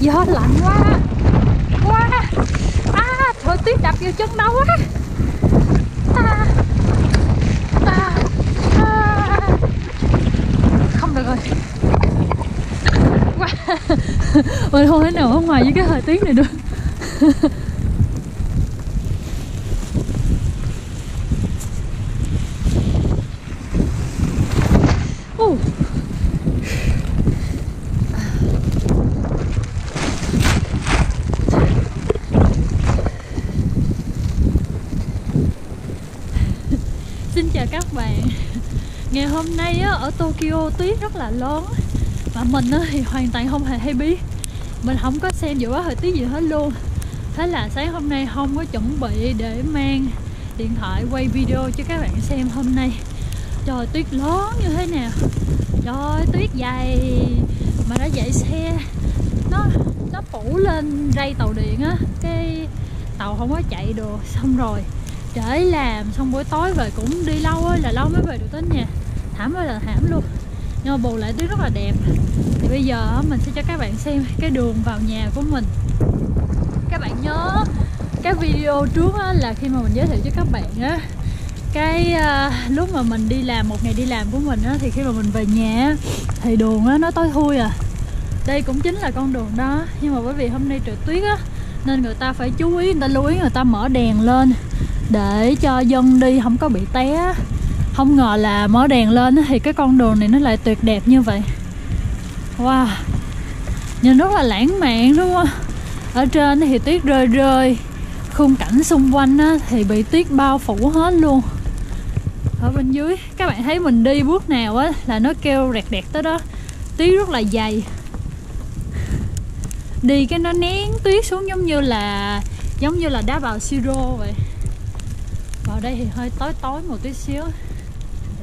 Giờ lạnh quá à, thời tiết đập vô chân đau quá không được rồi. Mình không thể nào ở ngoài với cái thời tiết này được. Xin chào các bạn. Ngày hôm nay á, ở Tokyo tuyết rất là lớn. Mà mình á, thì hoàn toàn không hề hay biết. Mình không có xem dự báo thời tiết gì hết luôn. Thế là sáng hôm nay không có chuẩn bị để mang điện thoại quay video cho các bạn xem hôm nay. Trời tuyết lớn như thế nào. Trời tuyết dày. Mà đã dậy xe nó phủ lên ray tàu điện á. Cái tàu không có chạy được. Xong rồi trễ làm, xong buổi tối về cũng đi lâu á, là lâu mới về được đến nhà. Thảm ơi là thảm luôn. Nhưng mà bù lại tuyết rất là đẹp. Thì bây giờ mình sẽ cho các bạn xem cái đường vào nhà của mình. Các bạn nhớ cái video trước á, là khi mà mình giới thiệu cho các bạn á, cái lúc mà mình đi làm, một ngày đi làm của mình á, thì khi mà mình về nhà thì đường á, nó tối thui à. Đây cũng chính là con đường đó. Nhưng mà bởi vì hôm nay trời tuyết á, nên người ta phải chú ý, người ta lưu ý, người ta mở đèn lên để cho dân đi không có bị té. Không ngờ là mở đèn lên thì cái con đường này nó lại tuyệt đẹp như vậy. Wow, nhìn rất là lãng mạn đúng không? Ở trên thì tuyết rơi rơi, khung cảnh xung quanh thì bị tuyết bao phủ hết luôn. Ở bên dưới các bạn thấy mình đi bước nào á là nó kêu rẹt rẹt tới đó. Tuyết rất là dày. Đi cái nó nén tuyết xuống giống như là đá bào siro vậy. Vào đây thì hơi tối tối một tí xíu.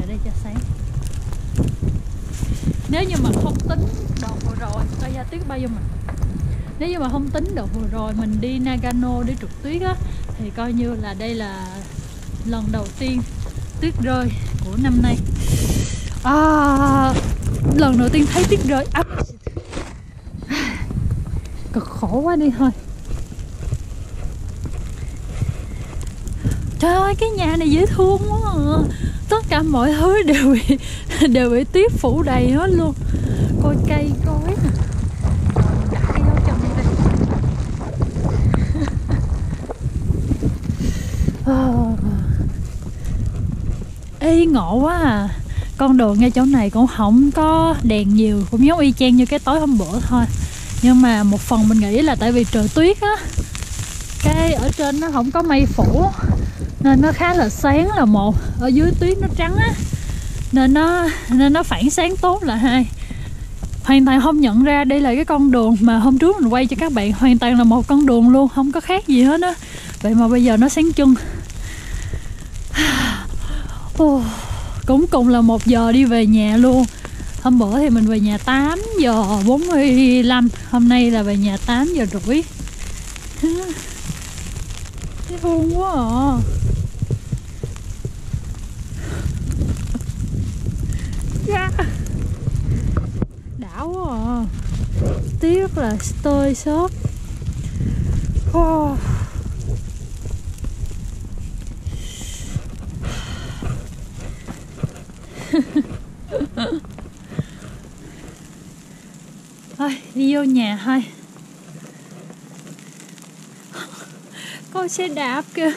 Để đây cho sáng. Nếu như mà không tính đợt vừa rồi, coi ra tuyết bao nhiêu mình. Nếu như mà không tính đợt vừa rồi mình đi Nagano để trượt tuyết á, thì coi như là đây là lần đầu tiên tuyết rơi của năm nay. À, lần đầu tiên thấy tuyết rơi. À, cực khổ quá đi thôi. Trời ơi, cái nhà này dễ thương quá à. Tất cả mọi thứ đều bị tuyết phủ đầy hết luôn. Coi cây cối nè. Đặt cái dấu chân này đây. Ê, ngộ quá à. Con đường ngay chỗ này cũng không có đèn nhiều. Cũng giống y chang như cái tối hôm bữa thôi. Nhưng mà một phần mình nghĩ là tại vì trời tuyết á, cái ở trên nó không có mây phủ nên nó khá là sáng là một, ở dưới tuyết nó trắng á nên nó phản sáng tốt là hai. Hoàn toàn không nhận ra đây là cái con đường mà hôm trước mình quay cho các bạn, hoàn toàn là một con đường luôn, không có khác gì hết á. Vậy mà bây giờ nó sáng trưng. Cũng cùng là 1 giờ đi về nhà luôn. Hôm bữa thì mình về nhà 8 giờ 45, hôm nay là về nhà 8 giờ rưỡi. Thấy thương quá à. Yeah. Đảo quá à. Tí rất là tơi xốp. Oh. Thôi đi vô nhà thôi. Coi xe đạp kìa.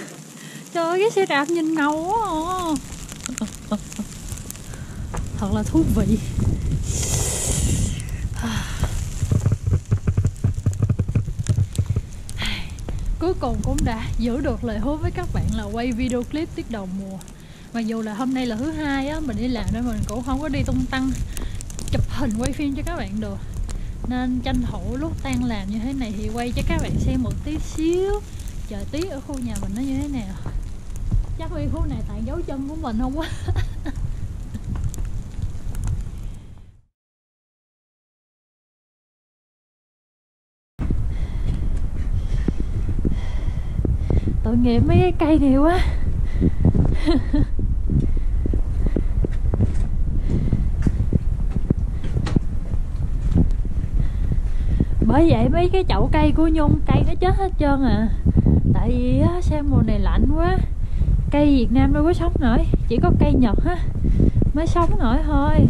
Trời ơi, cái xe đạp nhìn ngầu quá à. Thật là thú vị. Cuối cùng cũng đã giữ được lời hứa với các bạn là quay video clip tiết đầu mùa. Mặc dù là hôm nay là thứ hai á, mình đi làm nên mình cũng không có đi tung tăng chụp hình quay phim cho các bạn được. Nên tranh thủ lúc tan làm như thế này thì quay cho các bạn xem một tí xíu trời tiết ở khu nhà mình nó như thế nào. Chắc vì khu này tại dấu chân của mình không quá. Tội nghiệp mấy cái cây này quá. Bởi vậy mấy cái chậu cây của Nhung cây nó chết hết trơn à. Tại vì á, sang mùa này lạnh quá, cây Việt Nam đâu có sống nổi, chỉ có cây Nhật á mới sống nổi thôi.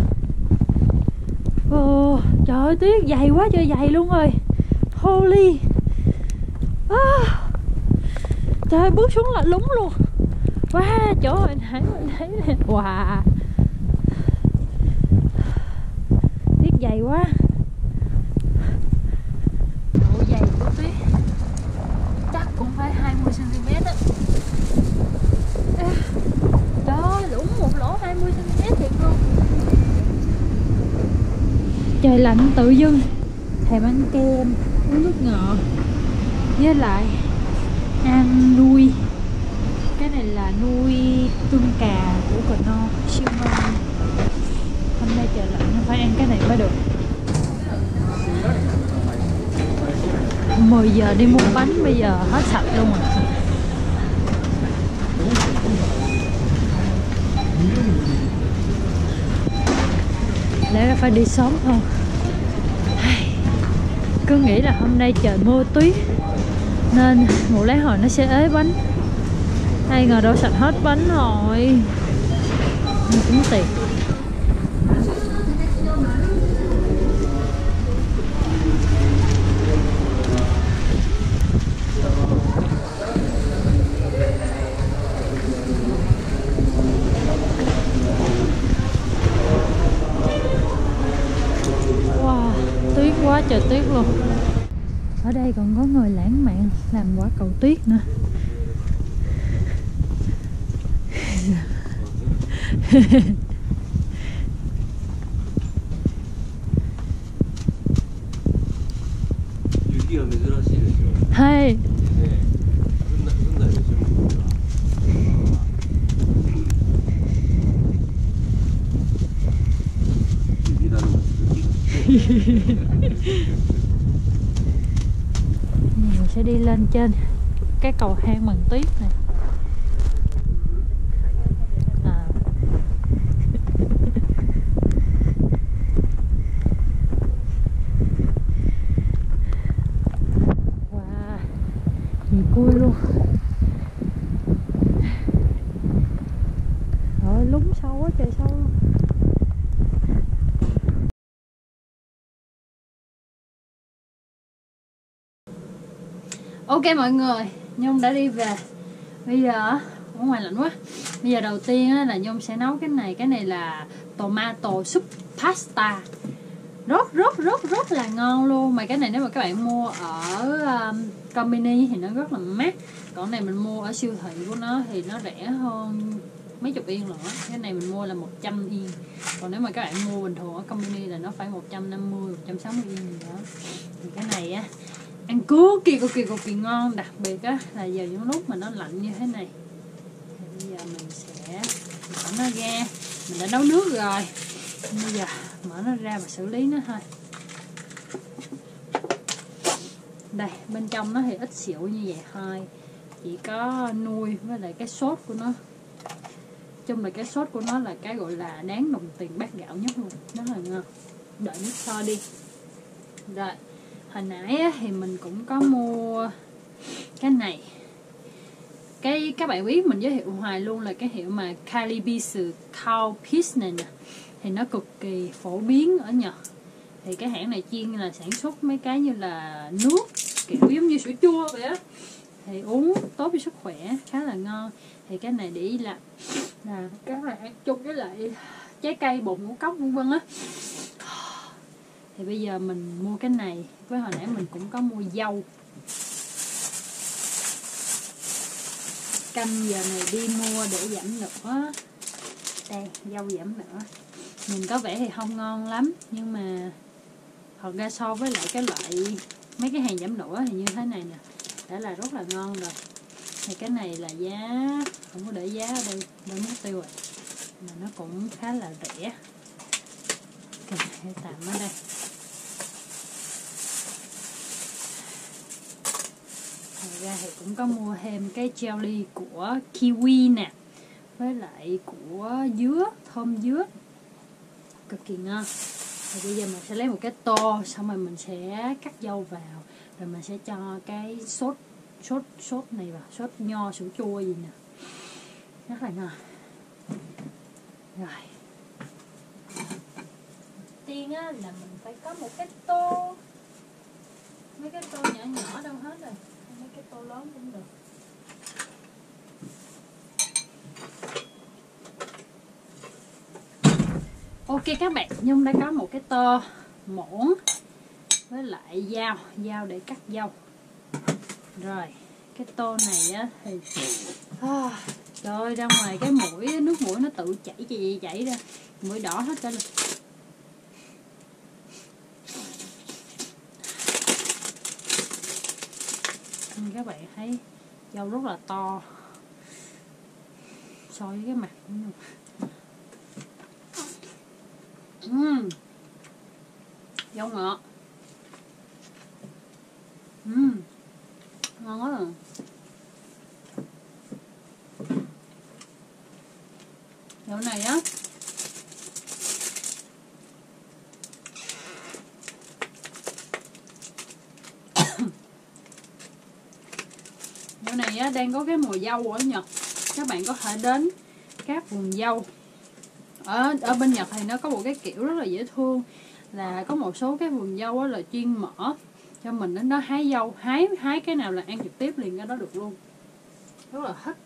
Ồ, trời ơi, tuyết dày quá trời dày luôn rồi. Holy à, trời ơi, bước xuống là lúng luôn. Wow, chỗ hồi nãy mình thấy nè. Wow, tuyết dày quá. Độ dày của tuyết chắc cũng phải 20 cm á. Trời ơi, lũng một lỗ 20 cm thiệt luôn. Trời lạnh tự dưng thèm ăn kem, uống nước ngọt, với lại ăn nuôi. Cái này là nuôi tương cà của Cờ No, siêu ngon. Hôm nay trời lạnh phải ăn cái này mới được. 10 giờ đi mua bánh bây giờ hết sạch luôn rồi. Lẽ ra phải đi sớm thôi. Cứ nghĩ là hôm nay trời mưa tuyết nên ngủ lấy hồi nó sẽ ế bánh, ai ngờ đâu sạch hết bánh rồi. Mình cũng tiệt. Wow, tuyết quá trời tuyết luôn. Ở đây còn có người lãng mạn làm quả cầu tuyết nữa.はい。 Mình sẽ đi lên trên cái cầu hang bằng tuyết này. Vui luôn. Rồi lúng sâu quá trời sâu luôn. Ok mọi người, Nhung đã đi về. Bây giờ ở ngoài lạnh quá. Bây giờ đầu tiên là Nhung sẽ nấu cái này. Cái này là tomato soup pasta, rất là ngon luôn. Mà cái này nếu mà các bạn mua ở Combini thì nó rất là mát. Còn này mình mua ở siêu thị của nó thì nó rẻ hơn mấy chục yên nữa. Cái này mình mua là 100 yên. Còn nếu mà các bạn mua bình thường ở Combini là nó phải 150, 160 yên gì đó. Thì cái này á, ăn cực kỳ ngon. Đặc biệt á, là vào những lúc mà nó lạnh như thế này. Thì bây giờ mình sẽ mở nó ra. Mình đã nấu nước rồi, bây giờ mở nó ra và xử lý nó thôi. Đây, bên trong nó thì ít xịu như vậy thôi, chỉ có nuôi với lại cái sốt của nó. Chung là cái sốt của nó là cái gọi là đáng đồng tiền bát gạo nhất luôn, rất là ngon. Đợi nước sôi đi. Rồi, hồi nãy thì mình cũng có mua cái này. Cái các bạn biết mình giới thiệu hoài luôn là cái hiệu mà Calpis này nè. Thì nó cực kỳ phổ biến ở Nhật. Thì cái hãng này chuyên là sản xuất mấy cái như là nước, kiểu giống như sữa chua vậy á. Thì uống tốt cho sức khỏe, khá là ngon. Thì cái này để là cái này ăn chung với lại trái cây, bột ngũ cốc vân vân á. Thì bây giờ mình mua cái này. Với hồi nãy mình cũng có mua dâu. Canh giờ này đi mua để giảm nữa. Đây, dâu giảm nữa. Nhìn có vẻ thì không ngon lắm, nhưng mà thật ra so với lại cái loại mấy cái hàng giảm đũa thì như thế này nè đã là rất là ngon rồi. Thì cái này là giá, không có để giá ở đây, để mất tiêu rồi, mà nó cũng khá là rẻ. Okay, để tạm ở đây. Thật ra thì cũng có mua thêm cái jelly của kiwi nè, với lại của dứa, thơm dứa, cực kỳ ngon. Thì bây giờ mình sẽ lấy một cái tô, xong rồi mình sẽ cắt dâu vào, rồi mình sẽ cho cái sốt này vào, sốt nho sữa chua gì nè, rất là ngon. Rồi tiên á, là mình phải có một cái tô, mấy cái tô nhỏ nhỏ đâu hết rồi, mấy cái tô lớn cũng được. Ok các bạn, Nhung đã có một cái tô, muỗng với lại dao, dao để cắt dâu. Rồi cái tô này á thì trời ơi, ra ngoài cái mũi, nước mũi nó tự chảy chảy ra, mũi đỏ hết cả. Các bạn thấy dâu rất là to so với cái mặt của Nhung. Dâu ngọt, ngon quá. Dâu này á, dâu này á, đang có cái mùa dâu ở Nhật. Các bạn có thể đến các vườn dâu. Ở bên Nhật thì nó có một cái kiểu rất là dễ thương, là có một số cái vườn dâu là chuyên mở cho mình đến đó hái dâu, hái cái nào là ăn trực tiếp liền cái đó được luôn, rất là thích.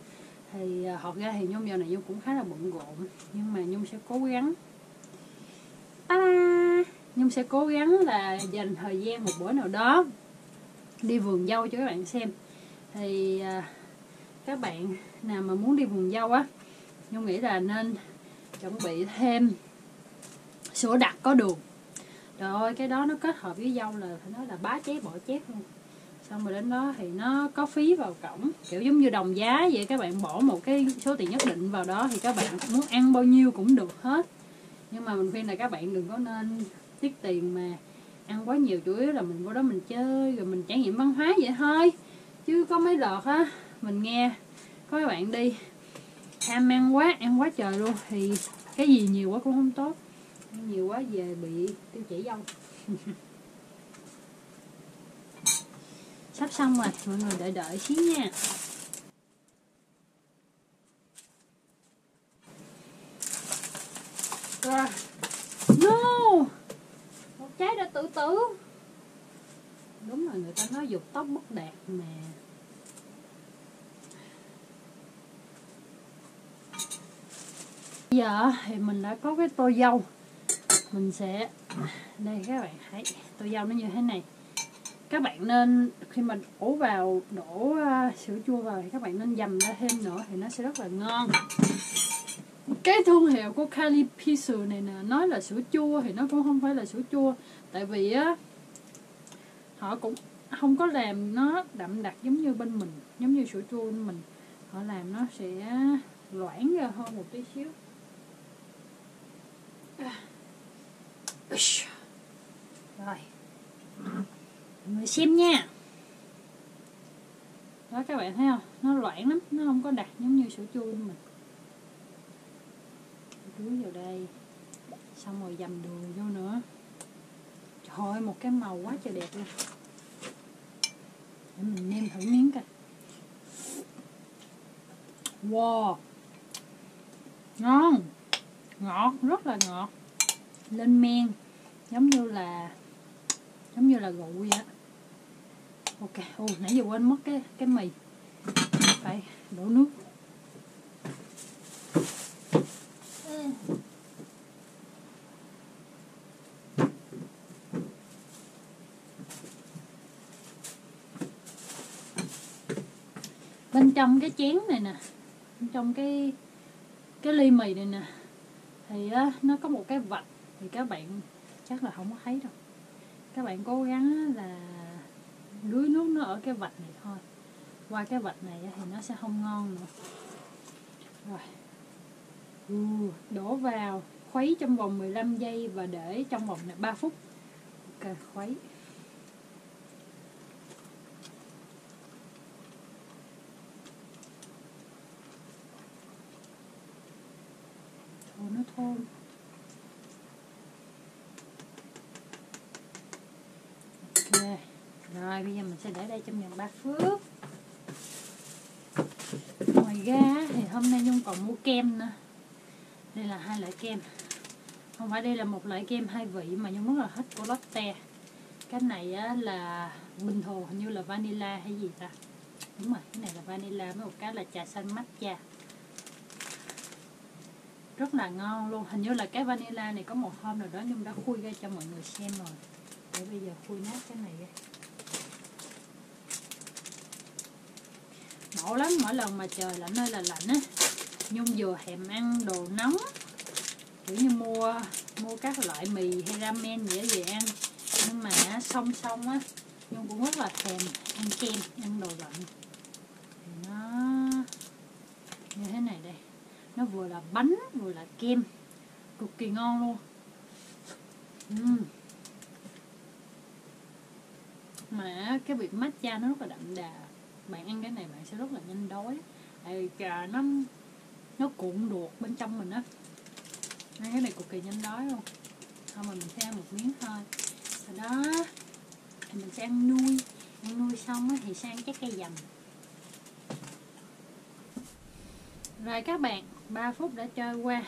Thì học ra thì Nhung giờ này Nhung cũng khá là bận rộn, nhưng mà Nhung sẽ cố gắng, Nhung sẽ cố gắng là dành thời gian một bữa nào đó đi vườn dâu cho các bạn xem. Thì các bạn nào mà muốn đi vườn dâu á, Nhung nghĩ là nên chuẩn bị thêm sữa đặc có đường. Trời ơi, cái đó nó kết hợp với dâu là phải nói là bá chép bỏ chép luôn. Xong rồi đến đó thì nó có phí vào cổng, kiểu giống như đồng giá vậy. Các bạn bỏ một cái số tiền nhất định vào đó thì các bạn muốn ăn bao nhiêu cũng được hết. Nhưng mà mình khuyên là các bạn đừng có nên tiết tiền mà ăn quá nhiều. Chủ yếu là mình vô đó mình chơi rồi mình trải nghiệm văn hóa vậy thôi. Chứ có mấy đợt á, mình nghe có các bạn đi ham ăn quá trời luôn, thì cái gì nhiều quá cũng không tốt, nhiều quá về bị tiêu chảy dâu. Sắp xong rồi, mọi người đợi xíu nha. No, một trái đã tự tử. Đúng rồi, người ta nói dục tóc bất đạt mà. Bây giờ thì mình đã có cái tô dâu, mình sẽ đây, các bạn thấy tô dâu nó như thế này. Các bạn nên khi mà đổ vào, đổ sữa chua vào thì các bạn nên dầm ra thêm nữa thì nó sẽ rất là ngon. Cái thương hiệu của Calpis này nè, nói là sữa chua thì nó cũng không phải là sữa chua, tại vì á họ cũng không có làm nó đậm đặc giống như bên mình, giống như sữa chua bên mình, họ làm nó sẽ loãng ra hơn một tí xíu. Rồi mọi người xem nha. Đó, các bạn thấy không, nó loãng lắm, nó không có đặc giống như sữa chua của mình. Đuối vào đây, xong rồi dầm đường vô nữa. Trời ơi, một cái màu quá trời đẹp luôn. Để mình nêm thử miếng coi. Wow, ngon, ngọt, rất là ngọt, lên men giống như là rượu vậy đó. Ok, nãy giờ quên mất cái mì, phải đổ nước. Bên trong cái chén này nè, bên trong cái ly mì này nè, thì nó có một cái vạch, thì các bạn chắc là không có thấy đâu. Các bạn cố gắng là đuối nước nó ở cái vạch này thôi, qua cái vạch này thì nó sẽ không ngon nữa. Rồi đổ vào, khuấy trong vòng 15 giây và để trong vòng 3 phút. Ok, khuấy. Thôi nó thơm. Rồi bây giờ mình sẽ để đây trong vòng 3 phút. Ngoài ra thì hôm nay Nhung còn mua kem nữa. Đây là hai loại kem. Không phải đây là một loại kem hai vị mà Nhung rất là thích của Lotte. Cái này á, là bình thường hình như là vanilla hay gì ta. Đúng rồi, cái này là vanilla với một cái là trà xanh matcha. Rất là ngon luôn. Hình như là cái vanilla này có một hôm nào đó Nhung đã khui ra cho mọi người xem rồi. Để bây giờ khui nát cái này ra. Ngộ lắm, mỗi lần mà trời lạnh ơi là lạnh á, Nhung vừa hèm ăn đồ nóng, kiểu như mua các loại mì hay ramen dễ về ăn. Nhưng mà song song á, Nhung cũng rất là thèm ăn kem, ăn đồ lạnh. Thì nó như thế này đây, nó vừa là bánh vừa là kem, cực kỳ ngon luôn. Mà cái vị matcha nó rất là đậm đà, bạn ăn cái này bạn sẽ rất là nhanh đói. Trà nó cuộn ruột bên trong mình á, ăn cái này cực kỳ nhanh đói luôn. Thôi mà mình sẽ ăn một miếng thôi, sau đó thì mình sẽ ăn nuôi. Ăn nuôi xong á thì sẽ ăn trái cây dầm. Rồi các bạn, 3 phút đã trôi qua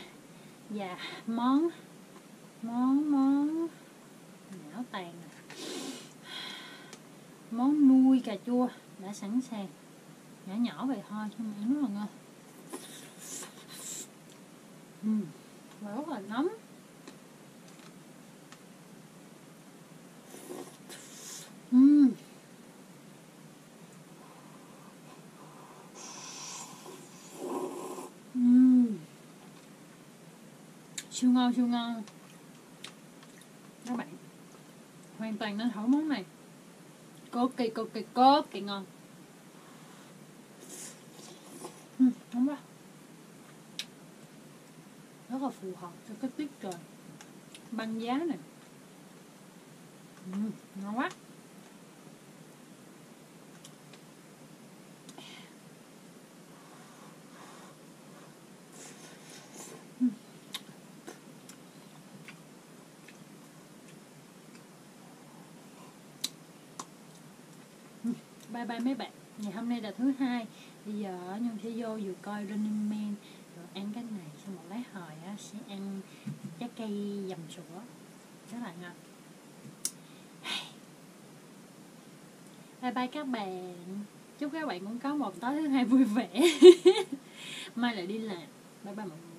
và món não tàn này. Món nuôi cà chua đã sẵn sàng, nhỏ vậy thôi nhưng mà nó rất là ngon. Và rất là nóng. Siêu ngon, siêu ngon. Các bạn hoàn toàn nên thử món này. Cực kỳ ngon. Đúng rồi. Rất là phù hợp cho cái tiết trời băng giá này. Ngon quá. Bye bye mấy bạn, ngày hôm nay là thứ hai. Bây giờ Nhung sẽ vô vừa coi Running Man rồi ăn cái này, xong một lát hồi á, sẽ ăn trái cây dầm sữa, rất là ngon. Bye bye các bạn, chúc các bạn cũng có một tối thứ hai vui vẻ. Mai lại đi làm. Bye bye mọi người.